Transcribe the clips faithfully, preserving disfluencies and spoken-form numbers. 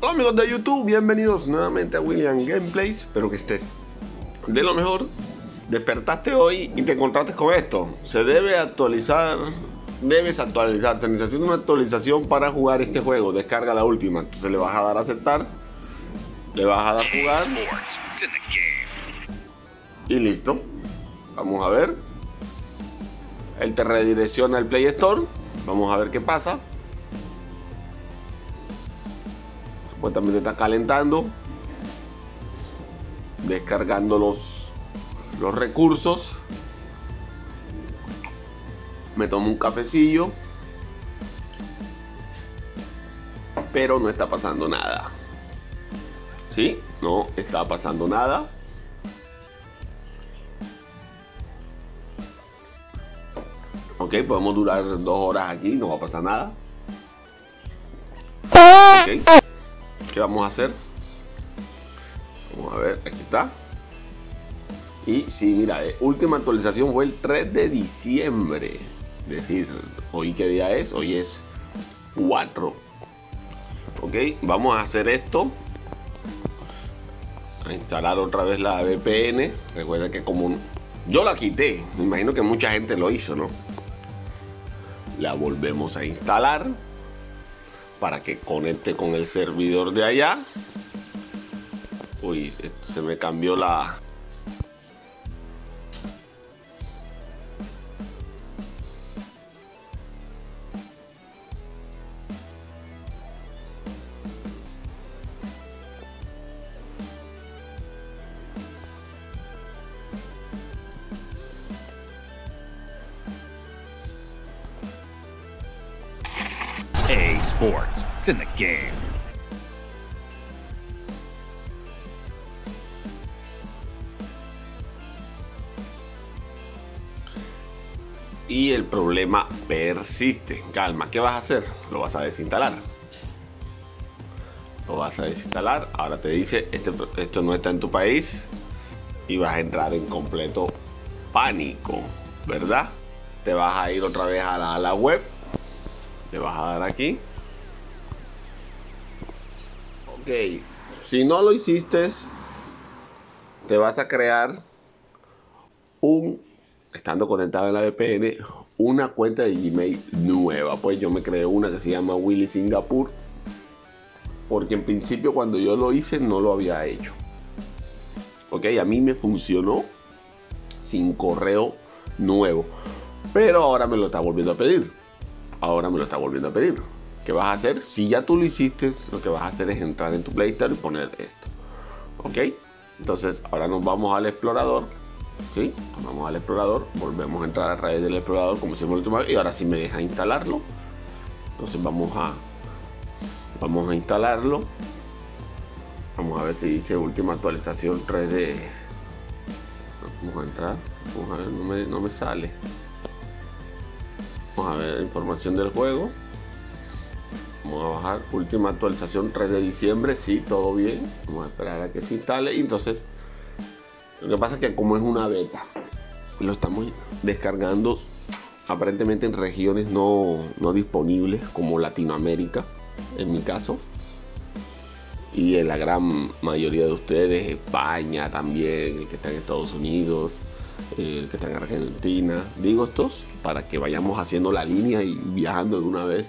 Hola amigos de YouTube, bienvenidos nuevamente a William Gameplays. Espero que estés de lo mejor. Despertaste hoy y te encontraste con esto. Se debe actualizar, debes actualizar. Se necesita una actualización para jugar este juego. Descarga la última. Entonces le vas a dar a aceptar, le vas a dar a jugar y listo. Vamos a ver. Él te redirecciona al Play Store. Vamos a ver qué pasa. Supuestamente está calentando, descargando los, los recursos. Me tomo un cafecillo, pero no está pasando nada. ¿Sí? No está pasando nada. Ok, podemos durar dos horas aquí, no va a pasar nada. Okay. ¿Qué vamos a hacer? Vamos a ver, aquí está. Y sí, mira, eh, última actualización fue el tres de diciembre. Es decir, hoy qué día es, hoy es cuatro. Ok, vamos a hacer esto. A instalar otra vez la V P N. Recuerda que como yo la quité, me imagino que mucha gente lo hizo, ¿no? La volvemos a instalar para que conecte con el servidor de allá. Uy, se me cambió la... Hey, sports, it's in the game. Y el problema persiste. Calma, ¿qué vas a hacer? Lo vas a desinstalar. Lo vas a desinstalar. Ahora te dice, este, esto no está en tu país. Y vas a entrar en completo pánico, ¿verdad? Te vas a ir otra vez a la, a la web. Le vas a dar aquí. Ok. Si no lo hiciste, te vas a crear un, estando conectado en la V P N, una cuenta de Gmail nueva. Pues yo me creé una que se llama Willy Singapur, porque en principio cuando yo lo hice no lo había hecho. Ok, a mí me funcionó sin correo nuevo, pero ahora me lo está volviendo a pedir. Ahora me lo está volviendo a pedir. ¿Qué vas a hacer? Si ya tú lo hiciste, lo que vas a hacer es entrar en tu Play Store y poner esto. Ok, entonces ahora nos vamos al explorador. ¿Sí? Nos vamos al explorador, volvemos a entrar a través del explorador como hicimos la última vez. Y ahora sí me deja instalarlo. Entonces vamos a Vamos a instalarlo. Vamos a ver si dice última actualización tres D. Vamos a entrar. Vamos a ver, no me, no me sale. Vamos a ver información del juego. Vamos a bajar última actualización tres de diciembre. Sí, todo bien. Vamos a esperar a que se instale. Y entonces, lo que pasa es que como es una beta, lo estamos descargando aparentemente en regiones no, no disponibles, como Latinoamérica, en mi caso. Y en la gran mayoría de ustedes, España también, el que está en Estados Unidos, el que está en Argentina. Digo estos para que vayamos haciendo la línea y viajando de una vez.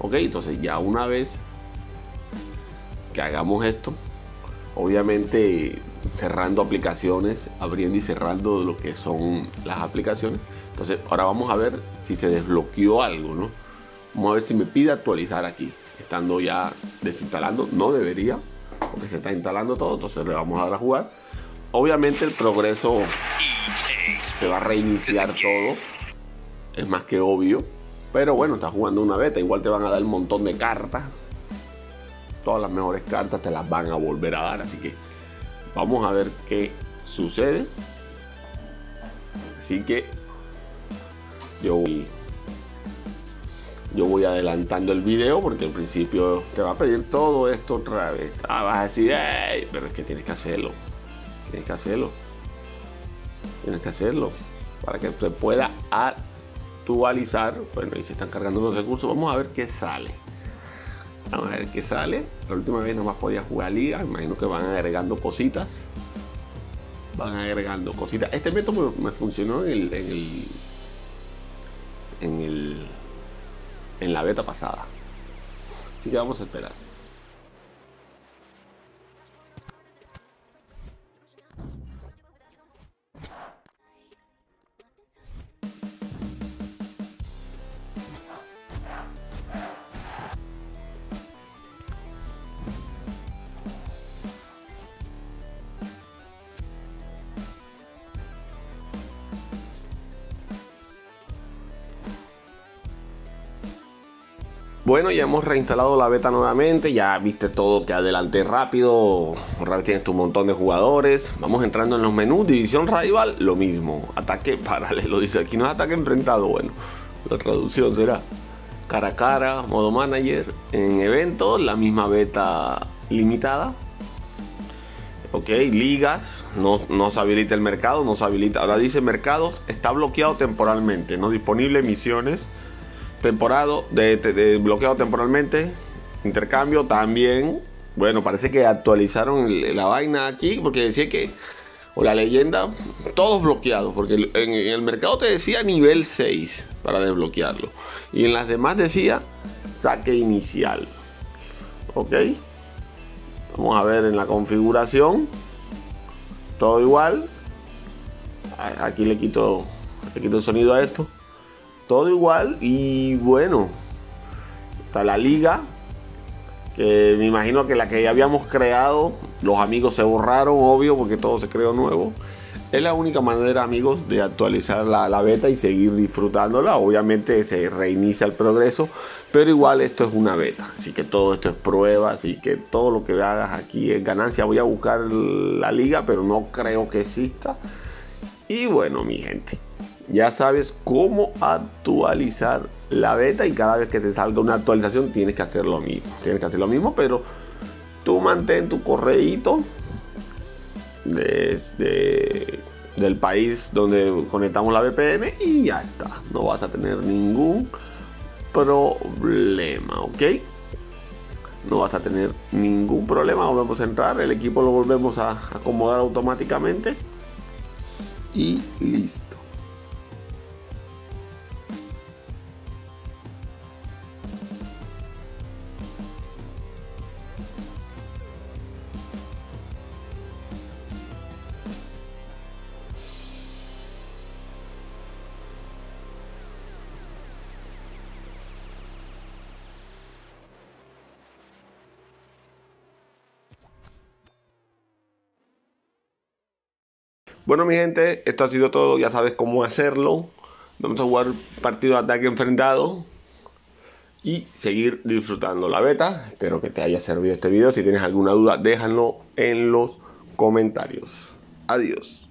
Ok, entonces ya una vez que hagamos esto, obviamente cerrando aplicaciones, abriendo y cerrando lo que son las aplicaciones. Entonces ahora vamos a ver si se desbloqueó algo, ¿no? Vamos a ver si me pide actualizar aquí, estando ya desinstalando. No debería, porque se está instalando todo. Entonces le vamos a dar a jugar. Obviamente el progreso se va a reiniciar todo, es más que obvio, pero bueno, estás jugando una beta, igual te van a dar un montón de cartas, todas las mejores cartas te las van a volver a dar, así que vamos a ver qué sucede. Así que yo voy, yo voy adelantando el video, porque al principio te va a pedir todo esto otra vez. Ah, vas a decir, ¡ey! Pero es que tienes que hacerlo, tienes que hacerlo, tienes que hacerlo para que se pueda actualizar. Bueno, y se están cargando los recursos. Vamos a ver qué sale. Vamos a ver qué sale. La última vez nomás podía jugar liga. Imagino que van agregando cositas. Van agregando cositas. Este método me funcionó en el, en el, en el, en la beta pasada. Así que vamos a esperar. Bueno, ya hemos reinstalado la beta nuevamente, ya viste todo que adelanté rápido, tienes tu montón de jugadores. Vamos entrando en los menús, división rival, lo mismo, ataque paralelo, dice aquí no es ataque enfrentado, bueno, la traducción será cara a cara, modo manager, en eventos, la misma beta limitada. Ok, ligas, no, no se habilita el mercado, no se habilita, ahora dice mercados, está bloqueado temporalmente, no disponible, misiones. Temporado, de, de, de bloqueado temporalmente. Intercambio también. Bueno, parece que actualizaron la vaina aquí, porque decía que, o la leyenda, todos bloqueados, porque en, en el mercado te decía nivel seis para desbloquearlo, y en las demás decía saque inicial. Ok, vamos a ver en la configuración. Todo igual. Aquí le quito, le quito el sonido a esto. Todo igual, y bueno, está la liga, que me imagino que la que ya habíamos creado, los amigos se borraron, obvio, porque todo se creó nuevo. Es la única manera, amigos, de actualizar la, la beta y seguir disfrutándola. Obviamente se reinicia el progreso, pero igual esto es una beta, así que todo esto es prueba, así que todo lo que hagas aquí es ganancia. Voy a buscar la liga, pero no creo que exista. Y bueno, mi gente, ya sabes cómo actualizar la beta, y cada vez que te salga una actualización tienes que hacer lo mismo. Tienes que hacer lo mismo, pero tú mantén tu correíto desde del país donde conectamos la V P N y ya está. No vas a tener ningún problema, ¿ok? No vas a tener ningún problema. Volvemos a entrar, el equipo lo volvemos a acomodar automáticamente y listo. Bueno, mi gente, esto ha sido todo, ya sabes cómo hacerlo. Vamos a jugar partido de ataque enfrentado y seguir disfrutando la beta. Espero que te haya servido este video. Si tienes alguna duda, déjalo en los comentarios. Adiós.